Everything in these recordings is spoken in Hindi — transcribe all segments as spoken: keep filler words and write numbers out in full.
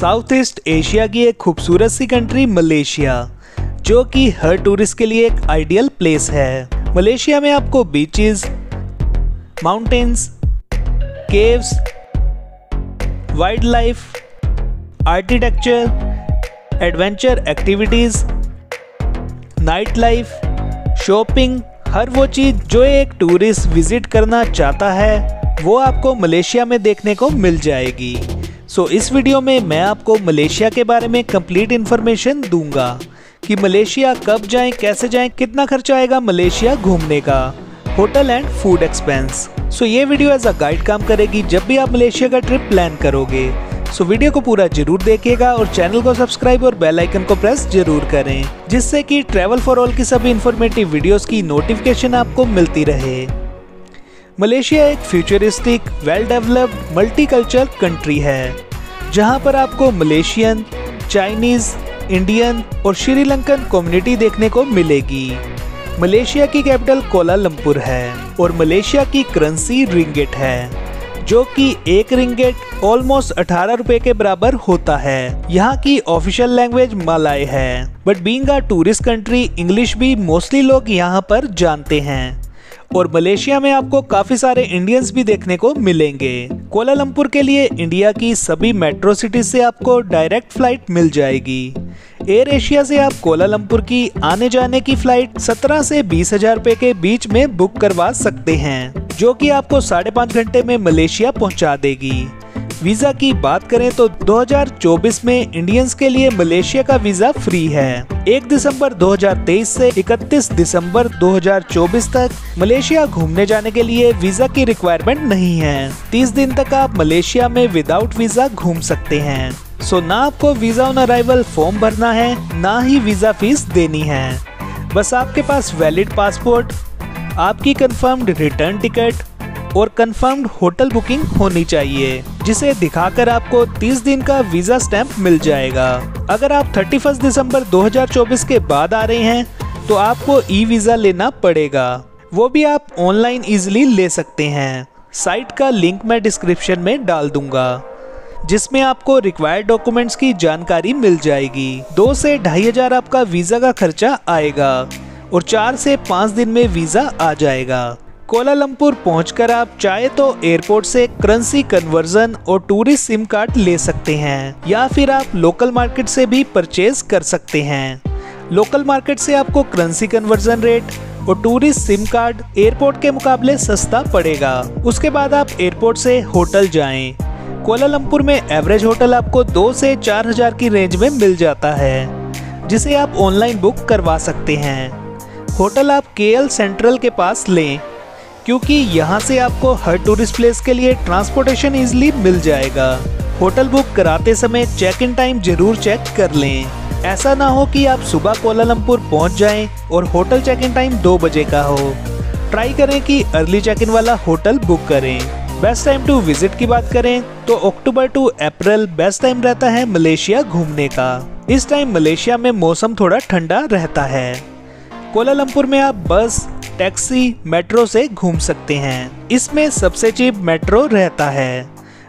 साउथ ईस्ट एशिया की एक खूबसूरत सी कंट्री मलेशिया, जो कि हर टूरिस्ट के लिए एक आइडियल प्लेस है। मलेशिया में आपको beaches, mountains, caves, wild life, architecture, adventure activities, night life, shopping, हर वो चीज़ जो एक टूरिस्ट विजिट करना चाहता है वो आपको मलेशिया में देखने को मिल जाएगी। सो so, इस वीडियो में मैं आपको मलेशिया के बारे में कंप्लीट इन्फॉर्मेशन दूंगा कि मलेशिया कब जाएं, कैसे जाएं, कितना खर्चा आएगा मलेशिया घूमने का, hotel and food expense. So ये वीडियो एज अ गाइड काम करेगी जब भी आप मलेशिया का ट्रिप प्लान करोगे। सो so, वीडियो को पूरा जरूर देखिएगा और चैनल को सब्सक्राइब और बेल आइकन को प्रेस जरूर करें, जिससे कि ट्रैवल फॉर ऑल की सभी इन्फॉर्मेटिव वीडियोज़ की नोटिफिकेशन आपको मिलती रहे। मलेशिया एक futuristic, well developed, multicultural country है, जहां पर आपको मलेशियन, चाइनीज़, इंडियन और श्रीलंकन कम्युनिटी देखने को मिलेगी। मलेशिया की कैपिटल कोलालंपुर है और मलेशिया की करेंसी रिंगिट है, जो कि एक रिंगिट ऑलमोस्ट अठारह रुपए के बराबर होता है। यहाँ की ऑफिशियल लैंग्वेज मलाय है, but being a tourist country English भी मोस्टली लोग यहाँ पर जानते हैं। और मलेशिया में आपको काफी सारे इंडियंस भी देखने को मिलेंगे। कोलालंपुर के लिए इंडिया की सभी मेट्रो सिटीज से आपको डायरेक्ट फ्लाइट मिल जाएगी। एयर एशिया से आप कोलालंपुर की आने जाने की फ्लाइट सत्रह से बीस हजार रुपए के बीच में बुक करवा सकते हैं, जो कि आपको साढ़े पाँच घंटे में मलेशिया पहुंचा देगी। वीजा की बात करें तो दो हज़ार चौबीस में इंडियंस के लिए मलेशिया का वीजा फ्री है। एक दिसंबर दो हज़ार तेईस से इकतीस दिसंबर दो हज़ार चौबीस तक मलेशिया घूमने जाने के लिए वीजा की रिक्वायरमेंट नहीं है। तीस दिन तक आप मलेशिया में विदाउट वीजा घूम सकते हैं। सो ना आपको वीजा ऑन अराइवल फॉर्म भरना है, ना ही वीजा फीस देनी है। बस आपके पास वैलिड पासपोर्ट, आपकी कंफर्म्ड रिटर्न टिकट और कंफर्म्ड होटल बुकिंग होनी चाहिए, जिसे दिखाकर आपको तीस दिन का वीजा स्टैंप मिल जाएगा। अगर आप इकतीस दिसंबर दो हज़ार चौबीस के बाद आ रहे हैं तो आपको ई वीजा लेना पड़ेगा, वो भी आप ऑनलाइन इजीली ले सकते हैं। साइट का लिंक मैं डिस्क्रिप्शन में डाल दूंगा, जिसमें आपको रिक्वायर्ड डॉक्यूमेंट्स की जानकारी मिल जाएगी। दो से ढाई हजार आपका वीजा का खर्चा आएगा और चार से पाँच दिन में वीजा आ जाएगा। कोलालंपुर पहुंचकर आप चाहे तो एयरपोर्ट से करेंसी कन्वर्जन और टूरिस्ट सिम कार्ड ले सकते हैं, या फिर आप लोकल मार्केट से भी परचेज कर सकते हैं। लोकल मार्केट से आपको करेंसी कन्वर्जन रेट और टूरिस्ट सिम कार्ड एयरपोर्ट के मुकाबले सस्ता पड़ेगा। उसके बाद आप एयरपोर्ट से होटल जाएं। कोलालंपुर में एवरेज होटल आपको दो से चार हजार की रेंज में मिल जाता है, जिसे आप ऑनलाइन बुक करवा सकते हैं। होटल आप केएल सेंट्रल के पास लें, क्योंकि यहाँ से आपको हर टूरिस्ट प्लेस के लिए ट्रांसपोर्टेशन इजीली मिल जाएगा। होटल बुक कराते समय चेक इन टाइम जरूर चेक कर लें, ऐसा ना हो कि आप सुबह कोलालंपुर पहुँच जाएं और होटल चेक इन टाइम दो बजे का हो। ट्राई करें कि अर्ली चेक इन वाला होटल बुक करें। बेस्ट टाइम टू विजिट की बात करें तो October to April best time रहता है मलेशिया घूमने का। इस टाइम मलेशिया में मौसम थोड़ा ठंडा रहता है। कोलालंपुर में आप बस, टैक्सी, मेट्रो से घूम सकते हैं। इसमें सबसे चीप मेट्रो रहता है।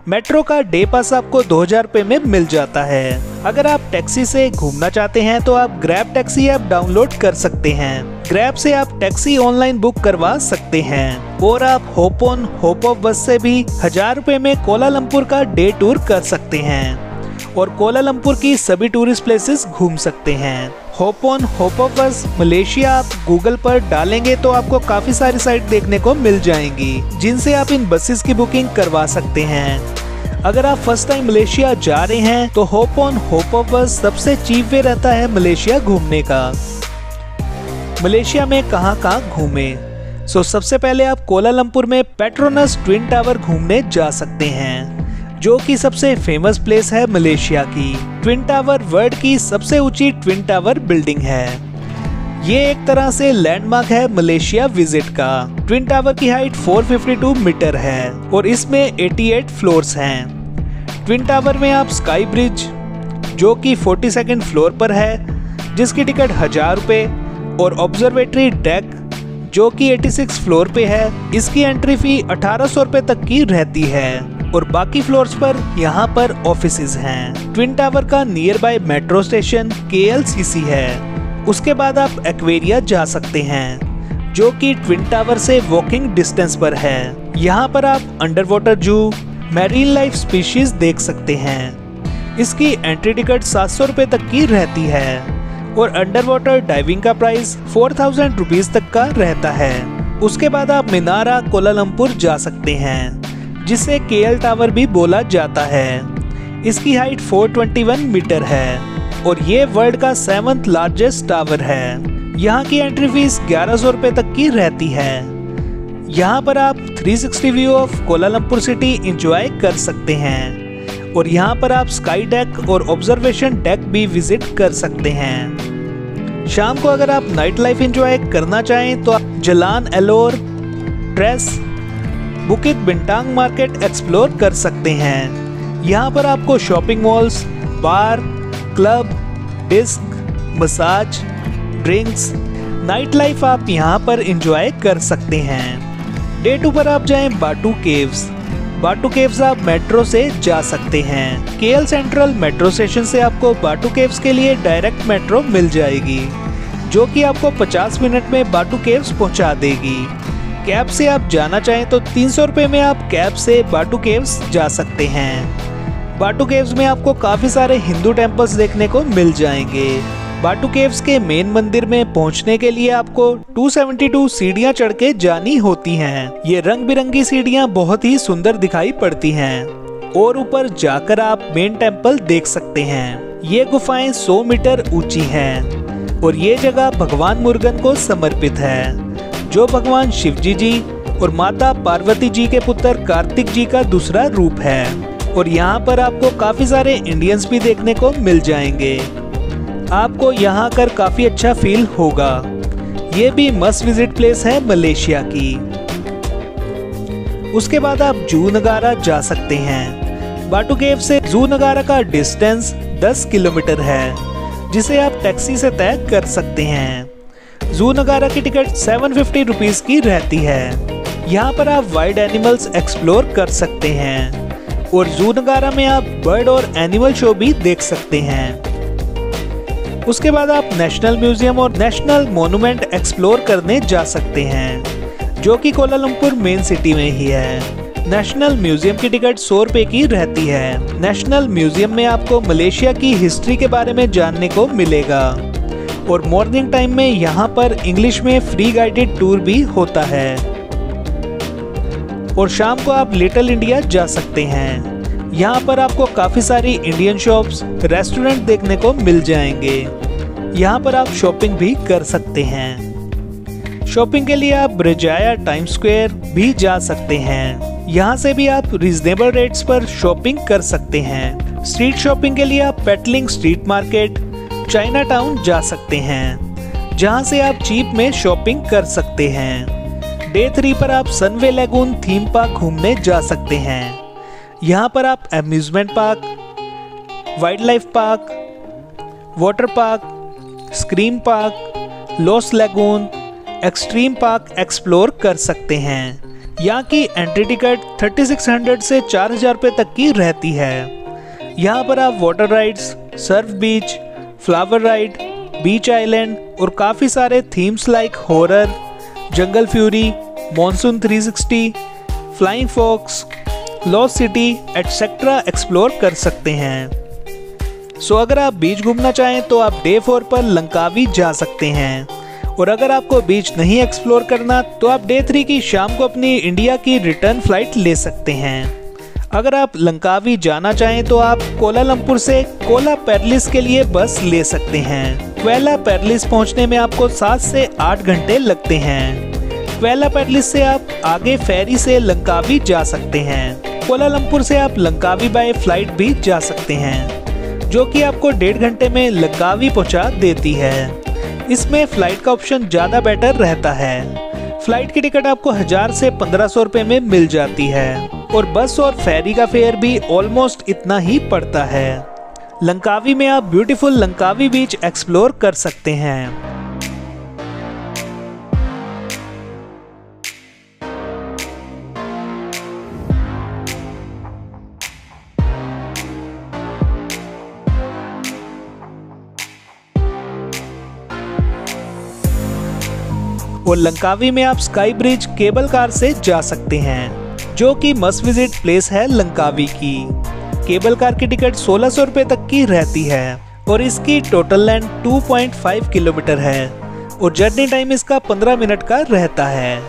मेट्रो का डे पास आपको दो हजार रुपये में मिल जाता है। अगर आप टैक्सी से घूमना चाहते हैं तो आप ग्रैब टैक्सी ऐप डाउनलोड कर सकते हैं। ग्रैब से आप टैक्सी ऑनलाइन बुक करवा सकते हैं और आप होप ऑन होप ऑफ बस से भी हजार रुपये में कोलालंपुर का डे टूर कर सकते हैं और कोलालंपुर की सभी टूरिस्ट प्लेसेस घूम सकते हैं। Hop on hop off bus Malaysia आप गूगल पर डालेंगे तो आपको काफी सारी साइट देखने को मिल जाएंगी, जिनसे आप इन बसेस की बुकिंग करवा सकते हैं। अगर आप फर्स्ट टाइम मलेशिया जा रहे हैं तो होप ऑन होप ऑफ बस सबसे चीप वे रहता है मलेशिया घूमने का। मलेशिया में कहाँ कहाँ घूमें? सो सबसे पहले आप कोलालंपुर में पेट्रोनस ट्विन टावर घूमने जा सकते हैं, जो कि सबसे फेमस प्लेस है मलेशिया की। ट्विन टावर वर्ल्ड की सबसे ऊंची ट्विन टावर बिल्डिंग है। ये एक तरह से लैंडमार्क है मलेशिया विजिट का। ट्विन टावर की हाइट चार सौ बावन मीटर है और इसमें अट्ठासी फ्लोर्स हैं। ट्विन टावर में आप स्काई ब्रिज, जो कि बयालीसवें फ्लोर पर है, जिसकी टिकट हजार रुपये, और ऑब्जर्वेटरी डेक, जो कि छियासी फ्लोर पे है, इसकी एंट्री फी अठारह सौ रुपये तक की रहती है। और बाकी फ्लोर्स पर यहाँ पर ऑफिसेज हैं। ट्विन टावर का nearby metro station K L C C है। उसके बाद आप एक्वेरिया जा सकते हैं जो कि ट्विन टावर से वॉकिंग डिस्टेंस पर है। यहाँ पर आप underwater zoo, marine life species देख सकते हैं। इसकी एंट्री टिकट सात सौ रुपये तक की रहती है और अंडर वाटर डाइविंग का प्राइस फोर थाउजेंड रुपीज तक का रहता है। उसके बाद आप मिनारा कोलालमपुर जा सकते हैं जिसे केएल टावर भी बोला जाता है। इसकी हाइट चार सौ इक्कीस मीटर है और ये वर्ल्ड का सेवंथ लार्जेस्ट टावर है। यहाँ की एंट्री फीस ग्यारह सौ रुपये तक की रहती है। यहाँ पर आप three sixty view of Kuala Lumpur city enjoy कर सकते हैं और यहाँ पर आप स्काई डेक और ऑब्जर्वेशन डेक भी विजिट कर सकते हैं। शाम को अगर आप नाइट लाइफ एंजॉय करना चाहें तो आप जलान एलोर, ट्रेस, बुकित बिंटांग मार्केट एक्सप्लोर कर सकते हैं। यहाँ पर आपको shopping malls, bar, club, disc, massage, drinks, night life आप यहाँ पर एंजॉय कर सकते हैं। डे टू पर आप जाएं बाटू केव्स। बाटू केव्स आप मेट्रो से जा सकते हैं। केएल सेंट्रल मेट्रो स्टेशन से आपको बाटू केव्स के लिए डायरेक्ट मेट्रो मिल जाएगी जो कि आपको पचास मिनट में बाटू केव्स पहुंचा देगी। कैब से आप जाना चाहें तो तीन सौ रुपये में आप कैब से बाटू केव्स जा सकते हैं। बाटू केव्स में आपको काफ़ी सारे हिंदू टेम्पल्स देखने को मिल जाएंगे। बाटू केव्स के मेन मंदिर में पहुंचने के लिए आपको दो सौ बहत्तर सीढ़ियां चढ़ के जानी होती हैं। ये रंग बिरंगी सीढ़ियां बहुत ही सुंदर दिखाई पड़ती हैं और ऊपर जाकर आप मेन टेम्पल देख सकते हैं। ये गुफाएं सौ मीटर ऊंची हैं और ये जगह भगवान मुर्गन को समर्पित है जो भगवान शिवजी जी और माता पार्वती जी के पुत्र कार्तिक जी का दूसरा रूप है। और यहाँ पर आपको काफी सारे इंडियंस भी देखने को मिल जाएंगे। आपको यहाँ आकर काफ़ी अच्छा फील होगा। ये भी मस्ट विजिट प्लेस है मलेशिया की। उसके बाद आप जू नगारा जा सकते हैं। बाटू केव से जू नगारा का डिस्टेंस दस किलोमीटर है जिसे आप टैक्सी से तय कर सकते हैं। जू नगारा की टिकट सात सौ पचास रुपीस की रहती है। यहाँ पर आप वाइल्ड एनिमल्स एक्सप्लोर कर सकते हैं और जू नगारा में आप बर्ड और एनिमल शो भी देख सकते हैं। उसके बाद आप नेशनल म्यूजियम और नेशनल मॉन्यूमेंट एक्सप्लोर करने जा सकते हैं जो कि कोलालमपुर मेन सिटी में ही है। नेशनल म्यूजियम की टिकट सौ रुपये की रहती है। नेशनल म्यूजियम में आपको मलेशिया की हिस्ट्री के बारे में जानने को मिलेगा और मॉर्निंग टाइम में यहाँ पर इंग्लिश में फ्री गाइडेड टूर भी होता है। और शाम को आप लिटिल इंडिया जा सकते हैं। यहाँ पर आपको काफ़ी सारी इंडियन शॉप्स, रेस्टोरेंट देखने को मिल जाएंगे। यहाँ पर आप शॉपिंग भी कर सकते हैं। शॉपिंग के लिए आप ब्रिजाया टाइम स्क्वायर भी जा सकते हैं। यहाँ से भी आप रीजनेबल रेट्स पर शॉपिंग कर सकते हैं। स्ट्रीट शॉपिंग के लिए आप Petaling street market, Chinatown जा सकते हैं जहाँ से आप चीप में शॉपिंग कर सकते हैं। डे थ्री पर आप सनवे लैगून थीम पार्क घूमने जा सकते हैं। यहाँ पर आप amusement park, wild life park, water park, scream park, lost lagoon, extreme park explore कर सकते हैं। यहाँ की एंट्री टिकट छत्तीस सौ से चार हज़ार रुपये तक की रहती है। यहाँ पर आप water rides, surf beach, flower ride, beach island और काफ़ी सारे themes like horror, jungle fury, monsoon three sixty, flying fox, lost city etcetera explore कर सकते हैं। सो अगर आप बीच घूमना चाहें तो आप डे फोर पर लंकावी जा सकते हैं और अगर आपको बीच नहीं एक्सप्लोर करना तो आप डे थ्री की शाम को अपनी इंडिया की रिटर्न फ्लाइट ले सकते हैं। अगर आप लंकावी जाना चाहें तो आप कोलालमपुर से कोला पेरलिस के लिए बस ले सकते हैं। कोला पेरलिस पहुंचने में आपको सात से आठ घंटे लगते हैं। कोला पेरलिस से आप आगे फेरी से लंकावी जा सकते हैं। कोलालमपुर से आप लंकावी बाय फ्लाइट भी जा सकते हैं जो कि आपको डेढ़ घंटे में लंकावी पहुंचा देती है। इसमें फ़्लाइट का ऑप्शन ज़्यादा बेटर रहता है। फ़्लाइट की टिकट आपको हज़ार से पंद्रह सौ रुपये में मिल जाती है और बस और फेरी का फेयर भी ऑलमोस्ट इतना ही पड़ता है। लंकावी में आप ब्यूटीफुल लंकावी बीच एक्सप्लोर कर सकते हैं। और लंकावी में आप स्काई ब्रिज केबल कार से जा सकते हैं, जो कि मस्ट विजिट प्लेस है लंकावी की। केबल कार की टिकट सोलह सौ रुपये तक की रहती है और इसकी total length two point five kilometre है और जर्नी टाइम इसका पंद्रह मिनट का रहता है।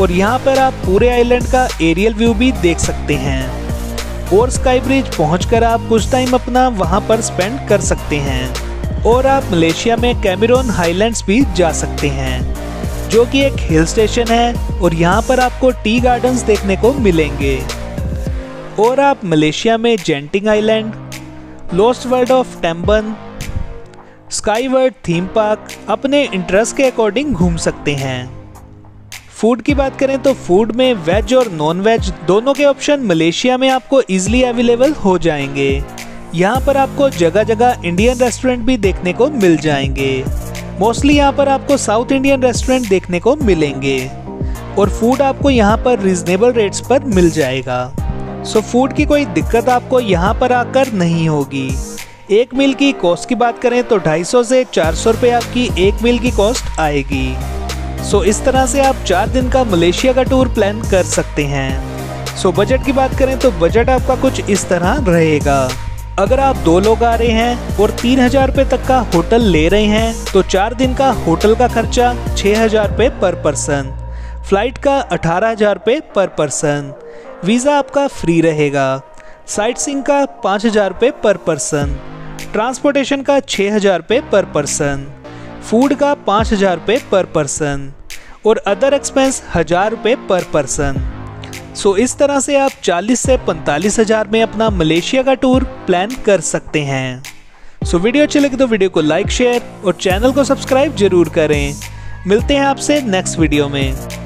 और यहाँ पर आप पूरे आइलैंड का एरियल व्यू भी देख सकते हैं और स्काई ब्रिज पहुँचकर आप कुछ टाइम अपना वहाँ पर स्पेंड कर सकते हैं। और आप मलेशिया में कैमरून हाईलैंड्स भी जा सकते हैं, जो कि एक हिल स्टेशन है और यहाँ पर आपको टी गार्डन्स देखने को मिलेंगे। और आप मलेशिया में Genting island, lost world of Tambun, sky world theme park अपने इंटरेस्ट के अकॉर्डिंग घूम सकते हैं। फूड की बात करें तो फूड में वेज और नॉन वेज दोनों के ऑप्शन मलेशिया में आपको इजीली अवेलेबल हो जाएंगे। यहाँ पर आपको जगह जगह इंडियन रेस्टोरेंट भी देखने को मिल जाएंगे। मोस्टली यहाँ पर आपको साउथ इंडियन रेस्टोरेंट देखने को मिलेंगे और फूड आपको यहाँ पर रीजनेबल रेट्स पर मिल जाएगा। सो फूड की कोई दिक्कत आपको यहाँ पर आकर नहीं होगी। एक मील की कॉस्ट की बात करें तो ढाई सौ से चार सौ रुपये आपकी एक मील की कॉस्ट आएगी। सो so, इस तरह से आप चार दिन का मलेशिया का टूर प्लान कर सकते हैं। सो so, बजट की बात करें तो बजट आपका कुछ इस तरह रहेगा। अगर आप दो लोग आ रहे हैं और तीन हज़ार रुपये तक का होटल ले रहे हैं तो चार दिन का होटल का खर्चा छः हज़ार रुपये पर पर्सन, फ्लाइट का अठारह हज़ार रुपये पर पर्सन, वीज़ा आपका फ्री रहेगा, साइट सीइंग का पाँच हज़ार रुपये पर पर्सन, ट्रांसपोर्टेशन का छः हज़ार रुपये पर पर्सन, फूड का पाँच हज़ार रुपये पर पर्सन और अदर एक्सपेंस हज़ार रुपये पर पर्सन। सो इस तरह से आप चालीस से पैंतालीस हज़ार में अपना मलेशिया का टूर प्लान कर सकते हैं। सो so, वीडियो अच्छी लगी तो वीडियो को लाइक, शेयर और चैनल को सब्सक्राइब जरूर करें। मिलते हैं आपसे नेक्स्ट वीडियो में।